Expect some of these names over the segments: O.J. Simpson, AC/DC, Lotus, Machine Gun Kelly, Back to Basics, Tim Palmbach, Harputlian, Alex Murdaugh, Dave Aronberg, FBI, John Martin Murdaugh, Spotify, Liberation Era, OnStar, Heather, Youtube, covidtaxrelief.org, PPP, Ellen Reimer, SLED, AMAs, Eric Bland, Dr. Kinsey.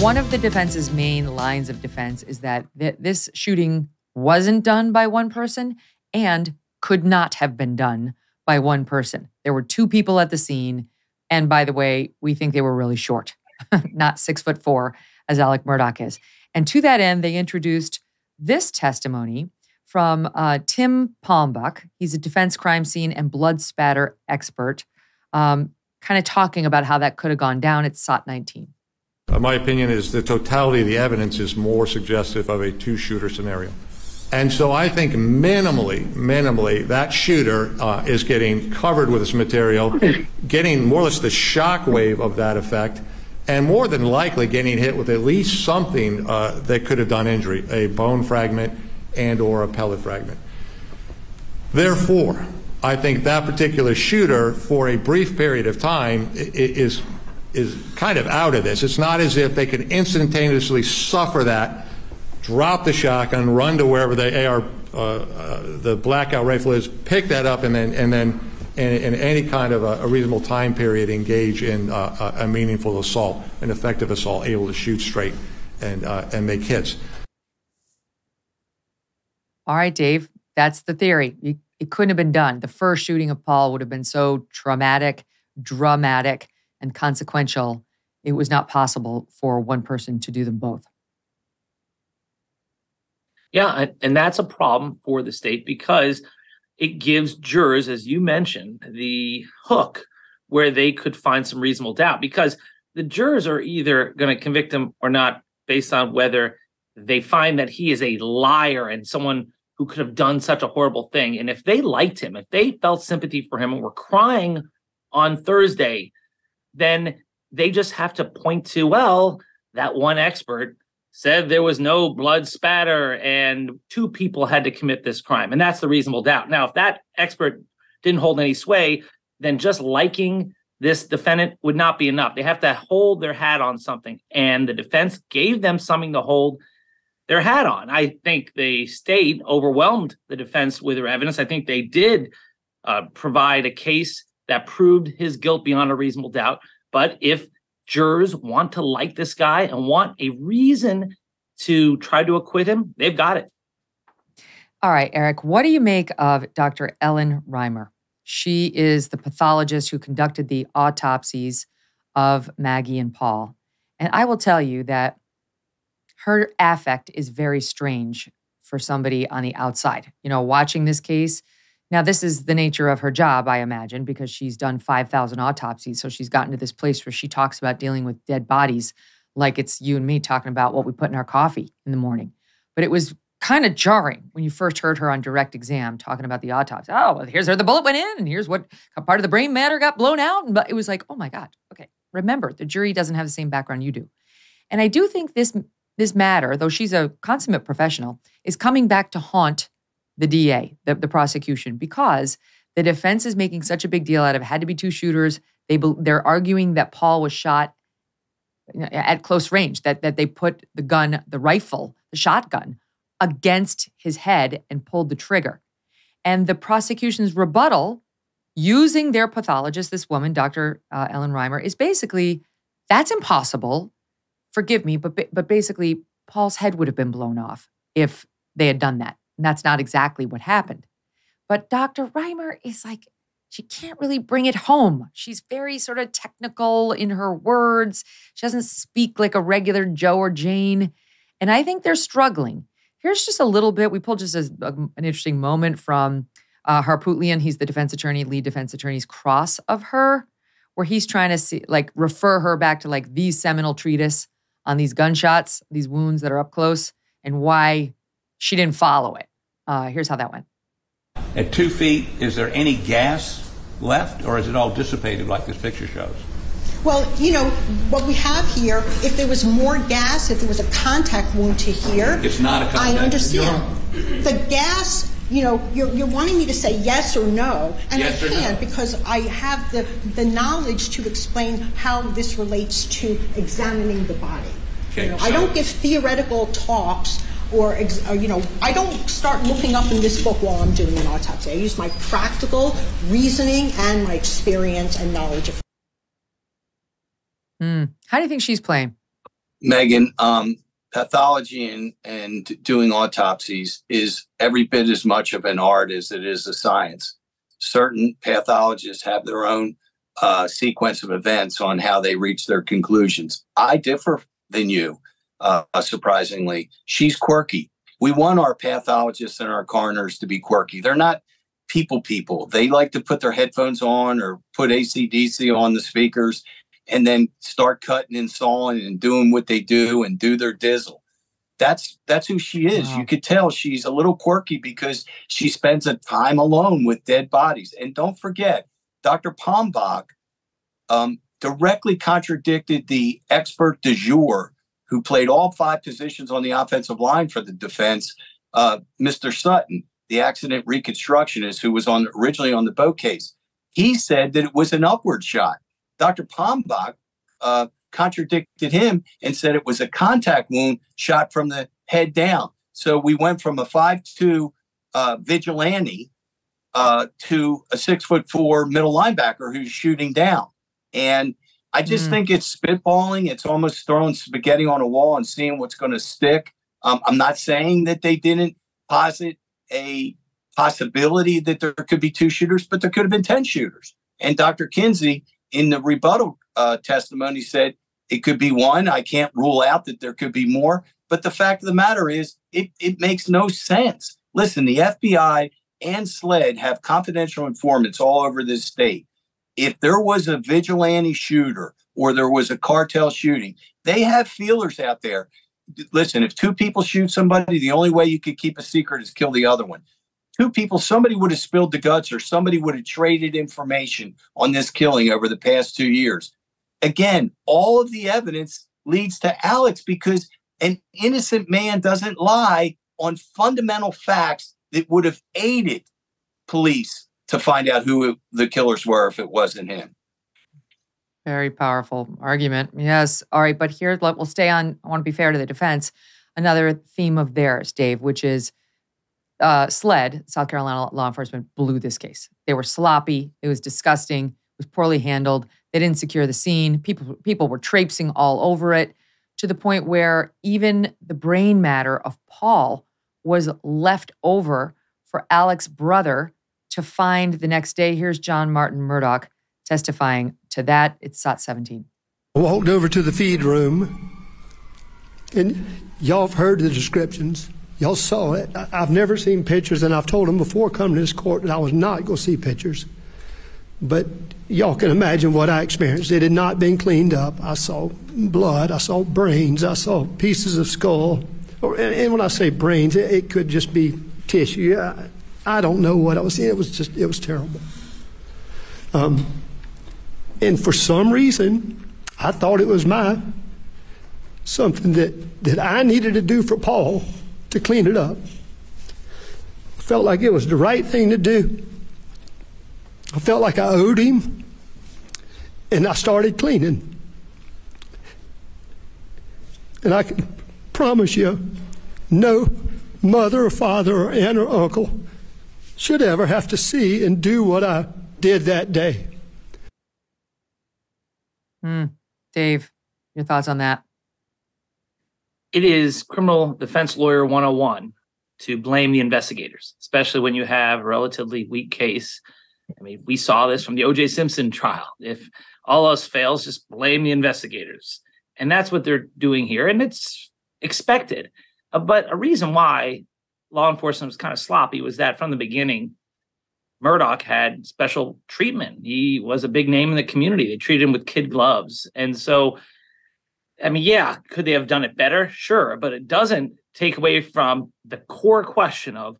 One of the defense's main lines of defense is that this shooting wasn't done by one person and could not have been done by one person. There were two people at the scene. And by the way, we think they were really short, not 6'4", as Alex Murdaugh is. And to that end, they introduced this testimony from Tim Palmbach. He's a defense crime scene and blood spatter expert, kind of talking about how that could have gone down. It's SOT 19. My opinion is the totality of the evidence is more suggestive of a two-shooter scenario. And so I think minimally, that shooter is getting covered with this material, getting more or less the shock wave of that effect, and more than likely getting hit with at least something that could have done injury, a bone fragment and or a pellet fragment. Therefore, I think that particular shooter, for a brief period of time, is kind of out of this. It's not as if they could instantaneously suffer that, drop the shotgun, run to wherever the AR, the blackout rifle is, pick that up, and then in any kind of a reasonable time period, engage in a meaningful assault, an effective assault, able to shoot straight and make hits. All right, Dave, that's the theory. It couldn't have been done. The first shooting of Paul would have been so traumatic, dramatic, and consequential, it was not possible for one person to do them both. Yeah, and that's a problem for the state because it gives jurors, as you mentioned, the hook where they could find some reasonable doubt, because the jurors are either going to convict him or not based on whether they find that he is a liar and someone who could have done such a horrible thing. And if they liked him, if they felt sympathy for him and were crying on Thursday, then they just have to point to, well, that one expert said there was no blood spatter and two people had to commit this crime. And that's the reasonable doubt. Now, if that expert didn't hold any sway, then just liking this defendant would not be enough. They have to hold their hat on something. And the defense gave them something to hold their hat on. I think the state overwhelmed the defense with their evidence. I think they did provide a case that proved his guilt beyond a reasonable doubt. But if jurors want to like this guy and want a reason to try to acquit him, they've got it. All right, Eric, what do you make of Dr. Ellen Reimer? She is the pathologist who conducted the autopsies of Maggie and Paul. And I will tell you that her affect is very strange for somebody on the outside. You know, watching this case, now, this is the nature of her job, I imagine, because she's done 5,000 autopsies, so she's gotten to this place where she talks about dealing with dead bodies like it's you and me talking about what we put in our coffee in the morning. But it was kind of jarring when you first heard her on direct exam talking about the autopsy. Oh, well, here's where the bullet went in, and here's what part of the brain matter got blown out. But it was like, oh, my God, okay. Remember, the jury doesn't have the same background you do. And I do think this matter, though she's a consummate professional, is coming back to haunt the DA, the prosecution, because the defense is making such a big deal out of it had to be two shooters. They're arguing that Paul was shot at close range, that they put the gun, the rifle, the shotgun, against his head and pulled the trigger. And the prosecution's rebuttal, using their pathologist, this woman, Dr. Ellen Reimer, is basically, that's impossible. Forgive me, but basically, Paul's head would have been blown off if they had done that. And that's not exactly what happened. But Dr. Reimer is like, she can't really bring it home. She's very sort of technical in her words. She doesn't speak like a regular Joe or Jane. And I think they're struggling. Here's just a little bit. We pulled just an interesting moment from Harputlian. He's the defense attorney, lead defense attorney's cross of her, where he's trying to see, like, refer her back to like the seminal treatise on these gunshots, these wounds that are up close, and why she didn't follow it. Here's how that went. At 2 feet, is there any gas left, or is it all dissipated like this picture shows? Well, you know, what we have here, if there was more gas, if there was a contact wound to here. It's not a contact wound. I understand. The gas, you know, you're wanting me to say yes or no, and yes I can't no. Because I have the knowledge to explain how this relates to examining the body. Okay, you know, so I don't give theoretical talks. Or, you know, I don't start looking up in this book while I'm doing an autopsy. I use my practical reasoning and my experience and knowledge. How do you think she's playing? Megan, pathology and doing autopsies is every bit as much of an art as it is a science. Certain pathologists have their own sequence of events on how they reach their conclusions. I differ than you, surprisingly. She's quirky. We want our pathologists and our coroners to be quirky. They're not people. They like to put their headphones on or put AC/DC on the speakers and then start cutting and sawing and doing what they do and do their dizzle. That's who she is. Wow. You could tell she's a little quirky because she spends a time alone with dead bodies. And don't forget, Dr. Palmbach directly contradicted the expert du jour who played all five positions on the offensive line for the defense, Mr. Sutton, the accident reconstructionist who was originally on the boat case. He said that it was an upward shot. Dr. Palmbach contradicted him and said it was a contact wound shot from the head down. So we went from a 5'2 vigilante to a 6'4 middle linebacker who's shooting down. And I just think it's spitballing. It's almost throwing spaghetti on a wall and seeing what's going to stick. I'm not saying that they didn't posit a possibility that there could be two shooters, but there could have been 10 shooters. And Dr. Kinsey, in the rebuttal testimony, said it could be one. I can't rule out that there could be more. But the fact of the matter is it makes no sense. Listen, the FBI and SLED have confidential informants all over this state. If there was a vigilante shooter or there was a cartel shooting, they have feelers out there. Listen, if two people shoot somebody, the only way you could keep a secret is kill the other one. Two people, somebody would have spilled the guts or somebody would have traded information on this killing over the past 2 years. Again, all of the evidence leads to Alex because an innocent man doesn't lie on fundamental facts that would have aided police to find out who the killers were if it wasn't him. Very powerful argument. Yes. All right. But here, we'll stay on. I want to be fair to the defense. Another theme of theirs, Dave, which is SLED, South Carolina law enforcement, blew this case. They were sloppy. It was disgusting. It was poorly handled. They didn't secure the scene. People were traipsing all over it to the point where even the brain matter of Paul was left over for Alex's brother to find the next day. Here's John Martin Murdaugh testifying to that. It's SOT 17. I walked over to the feed room, and y'all have heard the descriptions. Y'all saw it. I've never seen pictures, and I've told them before coming to this court that I was not going to see pictures. But y'all can imagine what I experienced. It had not been cleaned up. I saw blood. I saw brains. I saw pieces of skull. And when I say brains, it could just be tissue. I don't know what I was seeing. It was terrible. And for some reason, I thought it was something that I needed to do for Paul to clean it up. I felt like it was the right thing to do. I felt like I owed him, and I started cleaning. And I can promise you, no mother or father or aunt or uncle should ever have to see and do what I did that day. Dave, your thoughts on that? It is criminal defense lawyer 101 to blame the investigators, especially when you have a relatively weak case. I mean, we saw this from the O.J. Simpson trial. If all else fails, just blame the investigators. And that's what they're doing here. And it's expected. But a reason why law enforcement was kind of sloppy was that from the beginning, Murdaugh had special treatment. He was a big name in the community. They treated him with kid gloves. And so, I mean, yeah, could they have done it better? Sure. But it doesn't take away from the core question of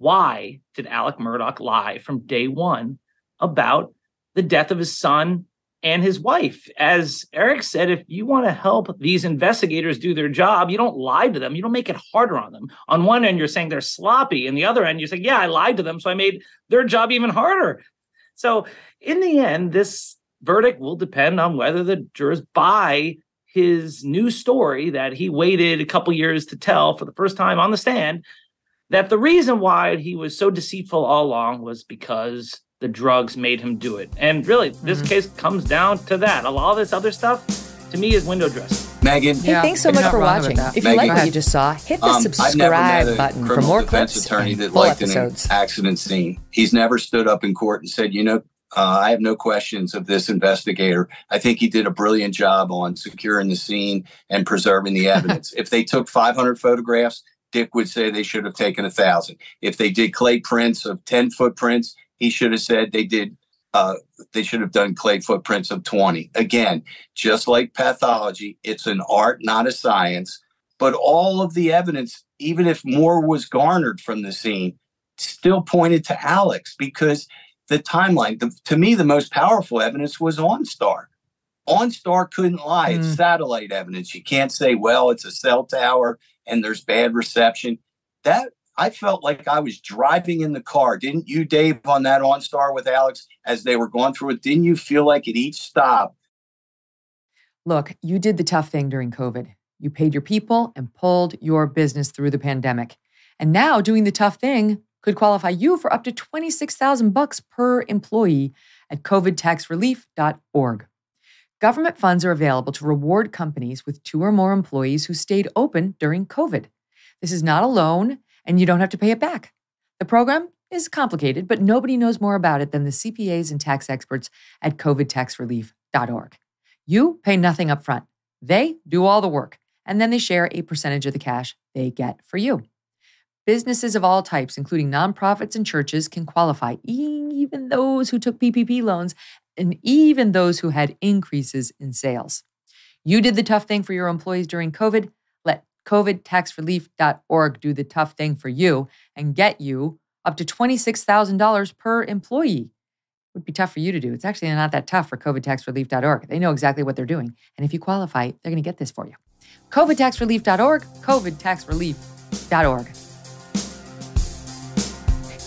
why did Alex Murdaugh lie from day one about the death of his son and his wife? As Eric said, if you want to help these investigators do their job, you don't lie to them. You don't make it harder on them. On one end, you're saying they're sloppy. And the other end, you're saying, yeah, I lied to them, so I made their job even harder. So in the end, this verdict will depend on whether the jurors buy his new story that he waited a couple years to tell for the first time on the stand, that the reason why he was so deceitful all along was because the drugs made him do it. And really, this case comes down to that. A lot of this other stuff, to me, is window dressing. Megan. Hey, thanks so much for watching. If you like what you just saw, hit the subscribe button for more clips attorney that full episodes. An accident scene. He's never stood up in court and said, you know, I have no questions of this investigator. I think he did a brilliant job on securing the scene and preserving the evidence. If they took 500 photographs, Dick would say they should have taken 1,000. If they did clay prints of 10 footprints, he should have said they did. They should have done clay footprints of 20. Again, just like pathology, it's an art, not a science. But all of the evidence, even if more was garnered from the scene, still pointed to Alex, because the timeline, to me, the most powerful evidence was OnStar. OnStar couldn't lie. It's satellite evidence. You can't say, well, it's a cell tower and there's bad reception. That I felt like I was driving in the car. Didn't you, Dave, on that OnStar with Alex, as they were going through it? Didn't you feel like at each stop? Look, you did the tough thing during COVID. You paid your people and pulled your business through the pandemic. And now doing the tough thing could qualify you for up to $26,000 per employee at covidtaxrelief.org. Government funds are available to reward companies with 2 or more employees who stayed open during COVID. This is not a loan, and you don't have to pay it back. The program is complicated, but nobody knows more about it than the CPAs and tax experts at covidtaxrelief.org. You pay nothing up front. They do all the work, and then they share a percentage of the cash they get for you. Businesses of all types, including nonprofits and churches, can qualify, even those who took PPP loans and even those who had increases in sales. You did the tough thing for your employees during COVID. covidtaxrelief.org do the tough thing for you and get you up to $26,000 per employee. It would be tough for you to do. It's actually not that tough for covidtaxrelief.org. They know exactly what they're doing. And if you qualify, they're going to get this for you. covidtaxrelief.org, covidtaxrelief.org.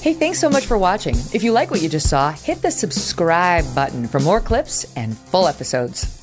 Hey, thanks so much for watching. If you like what you just saw, hit the subscribe button for more clips and full episodes.